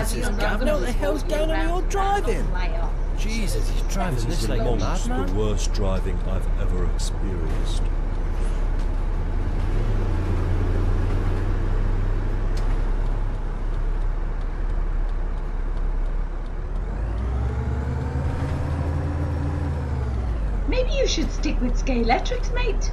Jesus, Gavin, what the hell's going on your driving? Jesus, he's driving this like a madman. The worst driving I've ever experienced. Maybe you should stick with Sky Electrics, mate.